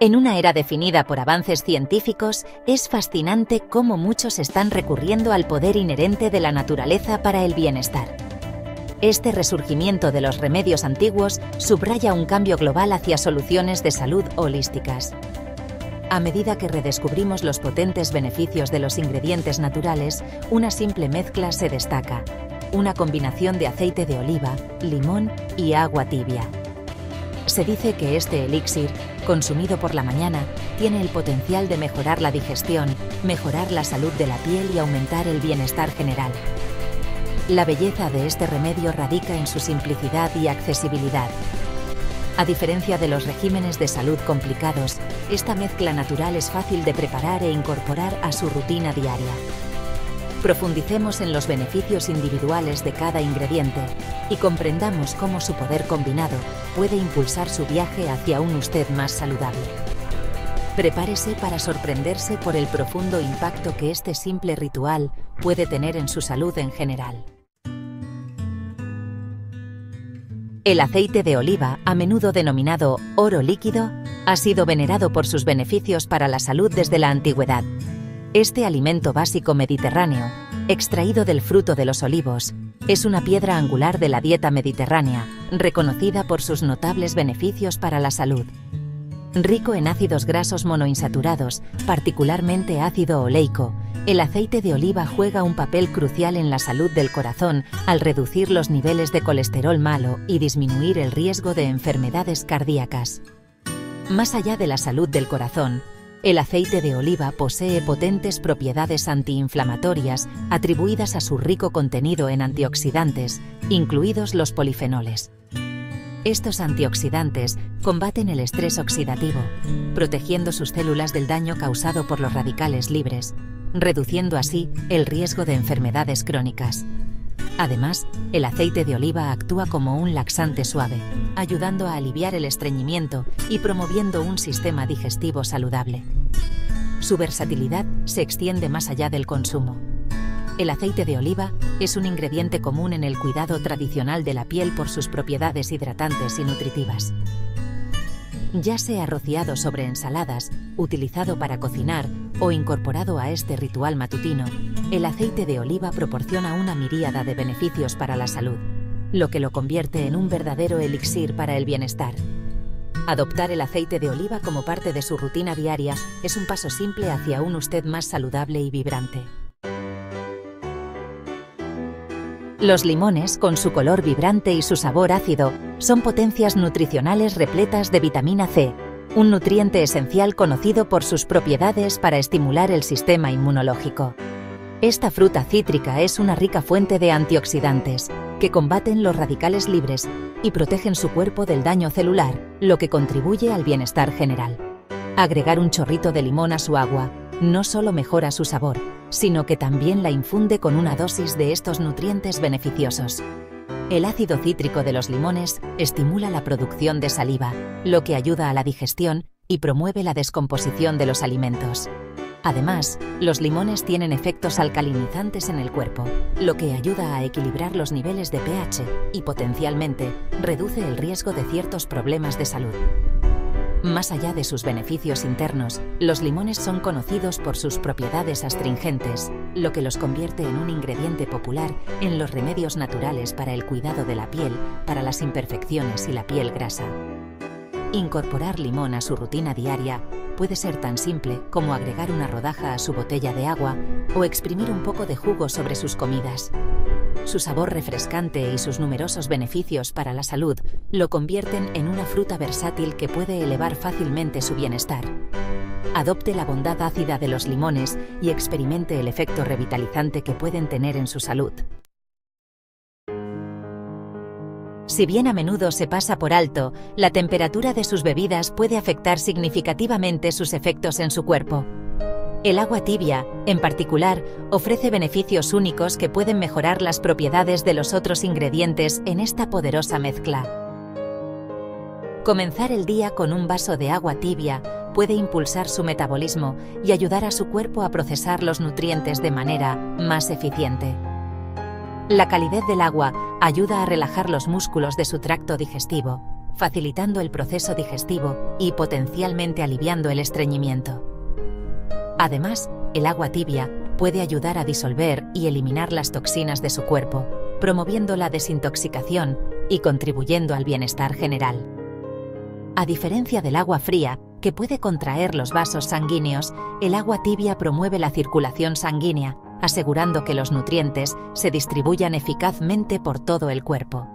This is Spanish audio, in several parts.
En una era definida por avances científicos, es fascinante cómo muchos están recurriendo al poder inherente de la naturaleza para el bienestar. Este resurgimiento de los remedios antiguos subraya un cambio global hacia soluciones de salud holísticas. A medida que redescubrimos los potentes beneficios de los ingredientes naturales, una simple mezcla se destaca: una combinación de aceite de oliva, limón y agua tibia. Se dice que este elixir, consumido por la mañana, tiene el potencial de mejorar la digestión, mejorar la salud de la piel y aumentar el bienestar general. La belleza de este remedio radica en su simplicidad y accesibilidad. A diferencia de los regímenes de salud complicados, esta mezcla natural es fácil de preparar e incorporar a su rutina diaria. Profundicemos en los beneficios individuales de cada ingrediente y comprendamos cómo su poder combinado puede impulsar su viaje hacia un usted más saludable. Prepárese para sorprenderse por el profundo impacto que este simple ritual puede tener en su salud en general. El aceite de oliva, a menudo denominado oro líquido, ha sido venerado por sus beneficios para la salud desde la antigüedad. Este alimento básico mediterráneo, extraído del fruto de los olivos, es una piedra angular de la dieta mediterránea, reconocida por sus notables beneficios para la salud. Rico en ácidos grasos monoinsaturados, particularmente ácido oleico, el aceite de oliva juega un papel crucial en la salud del corazón al reducir los niveles de colesterol malo y disminuir el riesgo de enfermedades cardíacas. Más allá de la salud del corazón, el aceite de oliva posee potentes propiedades antiinflamatorias atribuidas a su rico contenido en antioxidantes, incluidos los polifenoles. Estos antioxidantes combaten el estrés oxidativo, protegiendo sus células del daño causado por los radicales libres, reduciendo así el riesgo de enfermedades crónicas. Además, el aceite de oliva actúa como un laxante suave, ayudando a aliviar el estreñimiento y promoviendo un sistema digestivo saludable. Su versatilidad se extiende más allá del consumo. El aceite de oliva es un ingrediente común en el cuidado tradicional de la piel por sus propiedades hidratantes y nutritivas. Ya sea rociado sobre ensaladas, utilizado para cocinar o incorporado a este ritual matutino, el aceite de oliva proporciona una miríada de beneficios para la salud, lo que lo convierte en un verdadero elixir para el bienestar. Adoptar el aceite de oliva como parte de su rutina diaria es un paso simple hacia un usted más saludable y vibrante. Los limones, con su color vibrante y su sabor ácido, son potencias nutricionales repletas de vitamina C, un nutriente esencial conocido por sus propiedades para estimular el sistema inmunológico. Esta fruta cítrica es una rica fuente de antioxidantes, que combaten los radicales libres y protegen su cuerpo del daño celular, lo que contribuye al bienestar general. Agregar un chorrito de limón a su agua no solo mejora su sabor, sino que también la infunde con una dosis de estos nutrientes beneficiosos. El ácido cítrico de los limones estimula la producción de saliva, lo que ayuda a la digestión y promueve la descomposición de los alimentos. Además, los limones tienen efectos alcalinizantes en el cuerpo, lo que ayuda a equilibrar los niveles de pH y, potencialmente, reduce el riesgo de ciertos problemas de salud. Más allá de sus beneficios internos, los limones son conocidos por sus propiedades astringentes, lo que los convierte en un ingrediente popular en los remedios naturales para el cuidado de la piel, para las imperfecciones y la piel grasa. Incorporar limón a su rutina diaria puede ser tan simple como agregar una rodaja a su botella de agua o exprimir un poco de jugo sobre sus comidas. Su sabor refrescante y sus numerosos beneficios para la salud lo convierten en una fruta versátil que puede elevar fácilmente su bienestar. Adopte la bondad ácida de los limones y experimente el efecto revitalizante que pueden tener en su salud. Si bien a menudo se pasa por alto, la temperatura de sus bebidas puede afectar significativamente sus efectos en su cuerpo. El agua tibia, en particular, ofrece beneficios únicos que pueden mejorar las propiedades de los otros ingredientes en esta poderosa mezcla. Comenzar el día con un vaso de agua tibia puede impulsar su metabolismo y ayudar a su cuerpo a procesar los nutrientes de manera más eficiente. La calidez del agua ayuda a relajar los músculos de su tracto digestivo, facilitando el proceso digestivo y potencialmente aliviando el estreñimiento. Además, el agua tibia puede ayudar a disolver y eliminar las toxinas de su cuerpo, promoviendo la desintoxicación y contribuyendo al bienestar general. A diferencia del agua fría, que puede contraer los vasos sanguíneos, el agua tibia promueve la circulación sanguínea, asegurando que los nutrientes se distribuyan eficazmente por todo el cuerpo.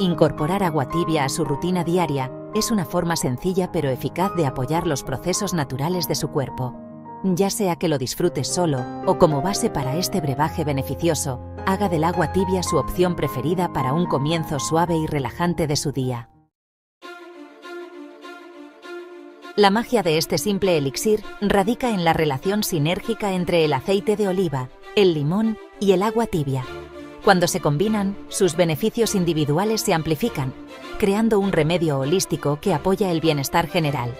Incorporar agua tibia a su rutina diaria es una forma sencilla pero eficaz de apoyar los procesos naturales de su cuerpo. Ya sea que lo disfrutes solo o como base para este brebaje beneficioso, haga del agua tibia su opción preferida para un comienzo suave y relajante de su día. La magia de este simple elixir radica en la relación sinérgica entre el aceite de oliva, el limón y el agua tibia. Cuando se combinan, sus beneficios individuales se amplifican, creando un remedio holístico que apoya el bienestar general.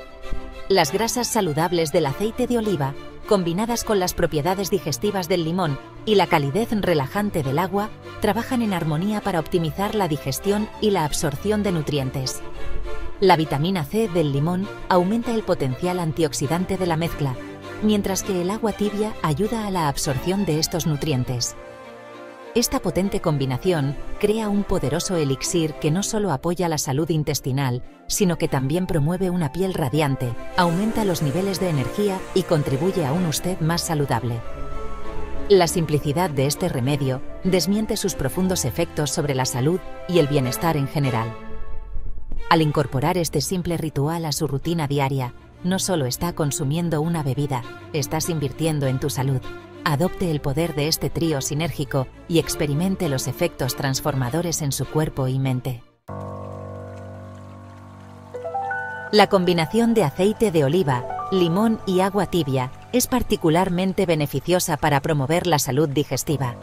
Las grasas saludables del aceite de oliva, combinadas con las propiedades digestivas del limón y la calidez relajante del agua, trabajan en armonía para optimizar la digestión y la absorción de nutrientes. La vitamina C del limón aumenta el potencial antioxidante de la mezcla, mientras que el agua tibia ayuda a la absorción de estos nutrientes. Esta potente combinación crea un poderoso elixir que no solo apoya la salud intestinal, sino que también promueve una piel radiante, aumenta los niveles de energía y contribuye a un usted más saludable. La simplicidad de este remedio desmiente sus profundos efectos sobre la salud y el bienestar en general. Al incorporar este simple ritual a su rutina diaria, no solo está consumiendo una bebida, estás invirtiendo en tu salud. Adopte el poder de este trío sinérgico y experimente los efectos transformadores en su cuerpo y mente. La combinación de aceite de oliva, limón y agua tibia es particularmente beneficiosa para promover la salud digestiva.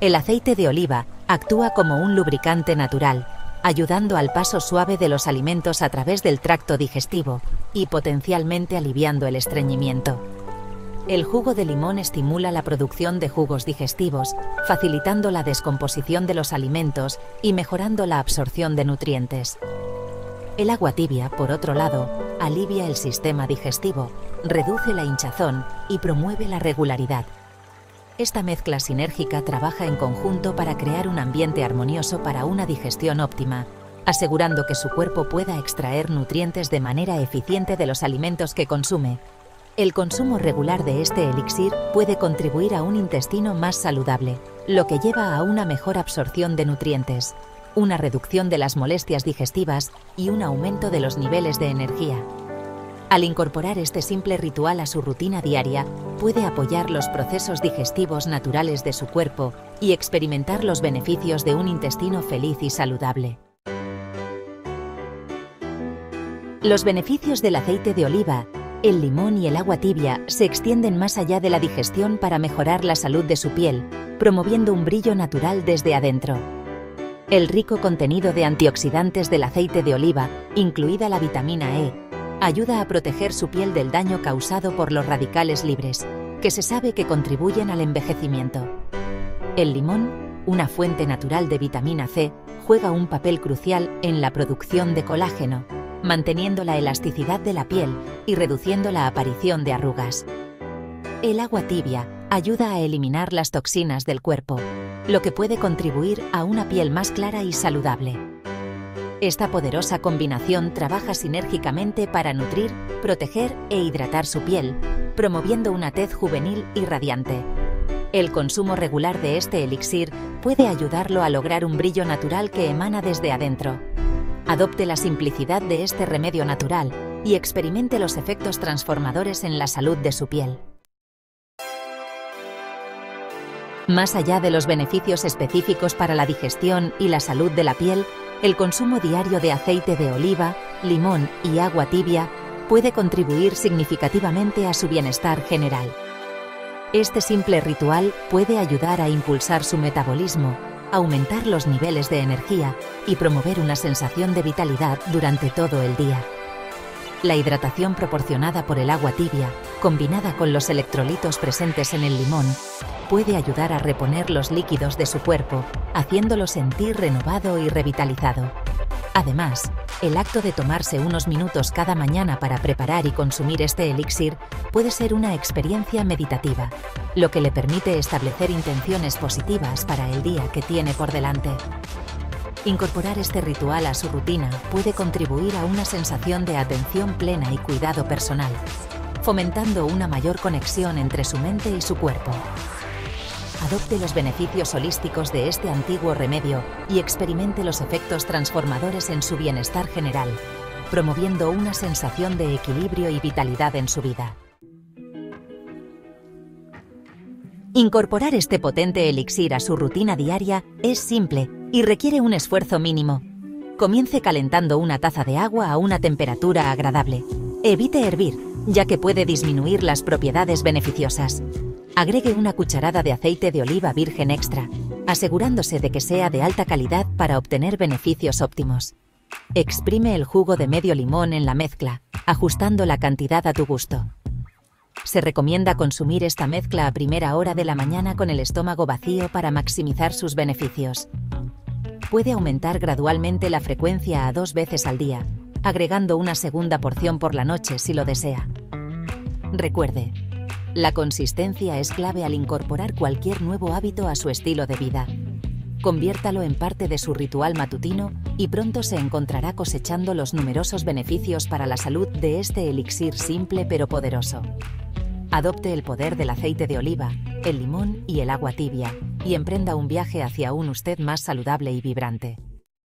El aceite de oliva actúa como un lubricante natural, ayudando al paso suave de los alimentos a través del tracto digestivo y potencialmente aliviando el estreñimiento. El jugo de limón estimula la producción de jugos digestivos, facilitando la descomposición de los alimentos y mejorando la absorción de nutrientes. El agua tibia, por otro lado, alivia el sistema digestivo, reduce la hinchazón y promueve la regularidad. Esta mezcla sinérgica trabaja en conjunto para crear un ambiente armonioso para una digestión óptima, asegurando que su cuerpo pueda extraer nutrientes de manera eficiente de los alimentos que consume. El consumo regular de este elixir puede contribuir a un intestino más saludable, lo que lleva a una mejor absorción de nutrientes, una reducción de las molestias digestivas y un aumento de los niveles de energía. Al incorporar este simple ritual a su rutina diaria, puede apoyar los procesos digestivos naturales de su cuerpo y experimentar los beneficios de un intestino feliz y saludable. Los beneficios del aceite de oliva, el limón y el agua tibia se extienden más allá de la digestión para mejorar la salud de su piel, promoviendo un brillo natural desde adentro. El rico contenido de antioxidantes del aceite de oliva, incluida la vitamina E, ayuda a proteger su piel del daño causado por los radicales libres, que se sabe que contribuyen al envejecimiento. El limón, una fuente natural de vitamina C, juega un papel crucial en la producción de colágeno, manteniendo la elasticidad de la piel y reduciendo la aparición de arrugas. El agua tibia ayuda a eliminar las toxinas del cuerpo, lo que puede contribuir a una piel más clara y saludable. Esta poderosa combinación trabaja sinérgicamente para nutrir, proteger e hidratar su piel, promoviendo una tez juvenil y radiante. El consumo regular de este elixir puede ayudarlo a lograr un brillo natural que emana desde adentro. Adopte la simplicidad de este remedio natural y experimente los efectos transformadores en la salud de su piel. Más allá de los beneficios específicos para la digestión y la salud de la piel, el consumo diario de aceite de oliva, limón y agua tibia puede contribuir significativamente a su bienestar general. Este simple ritual puede ayudar a impulsar su metabolismo, aumentar los niveles de energía y promover una sensación de vitalidad durante todo el día. La hidratación proporcionada por el agua tibia, combinada con los electrolitos presentes en el limón, puede ayudar a reponer los líquidos de su cuerpo, haciéndolo sentir renovado y revitalizado. Además, El acto de tomarse unos minutos cada mañana para preparar y consumir este elixir puede ser una experiencia meditativa, lo que le permite establecer intenciones positivas para el día que tiene por delante. Incorporar este ritual a su rutina puede contribuir a una sensación de atención plena y cuidado personal, fomentando una mayor conexión entre su mente y su cuerpo. Adopte los beneficios holísticos de este antiguo remedio y experimente los efectos transformadores en su bienestar general, promoviendo una sensación de equilibrio y vitalidad en su vida. Incorporar este potente elixir a su rutina diaria es simple y requiere un esfuerzo mínimo. Comience calentando una taza de agua a una temperatura agradable. Evite hervir, ya que puede disminuir las propiedades beneficiosas. Agregue una cucharada de aceite de oliva virgen extra, asegurándose de que sea de alta calidad para obtener beneficios óptimos. Exprime el jugo de medio limón en la mezcla, ajustando la cantidad a tu gusto. Se recomienda consumir esta mezcla a primera hora de la mañana con el estómago vacío para maximizar sus beneficios. Puede aumentar gradualmente la frecuencia a 2 veces al día, agregando una segunda porción por la noche si lo desea. Recuerde, la consistencia es clave al incorporar cualquier nuevo hábito a su estilo de vida. Conviértalo en parte de su ritual matutino y pronto se encontrará cosechando los numerosos beneficios para la salud de este elixir simple pero poderoso. Adopte el poder del aceite de oliva, el limón y el agua tibia y emprenda un viaje hacia un usted más saludable y vibrante.